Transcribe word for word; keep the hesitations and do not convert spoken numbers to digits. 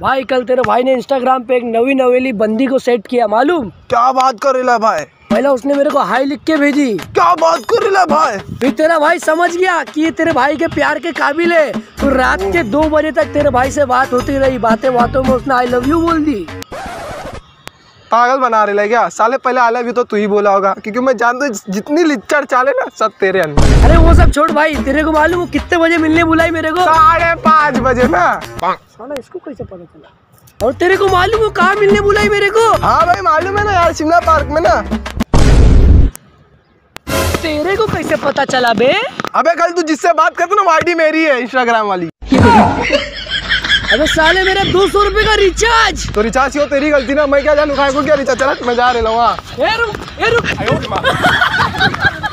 भाई कल तेरे भाई ने इंस्टाग्राम पे एक नवी नवेली बंदी को सेट किया, मालूम? क्या बात कर रहा भाई। पहला उसने मेरे को हाई लिख के भेजी। क्या बात कर रहा भाई। फिर तेरा भाई समझ गया कि ये तेरे भाई के प्यार के काबिल है। फिर रात के दो बजे तक तेरे भाई से बात होती रही। बातें बातों में उसने आई लव यू बोल दी। पागल बना रहे क्या साले, पहले आई लव यू तो तू ही बोला होगा, क्योंकि मैं जानता हूँ जितनी लिच्चड़ चाले ना सब तेरे अंदर। अरे वो सब छोड़ भाई, तेरे को मालूम वो कितने बजे मिलने बुलाई मेरे को? साढ़े पाँच बजे ना। साला इसको कैसे पता चला? और तेरे को मालूम वो कहाँ मिलने बुलाई मेरे को? हाँ भाई मालूम है ना यार, शिमला पार्क में ना। तेरे को कैसे पता चला बे? अबे कल तू जिससे बात करता ना वो आईडी मेरी है इंस्टाग्राम वाली। अबे साले मेरा दो सौ रूपए का रिचार्ज। तो रिचार्ज क्यों तेरी गलती ना, मैं क्या जानू? क्या रिचार्ज चला, मैं जा रहा हूँ।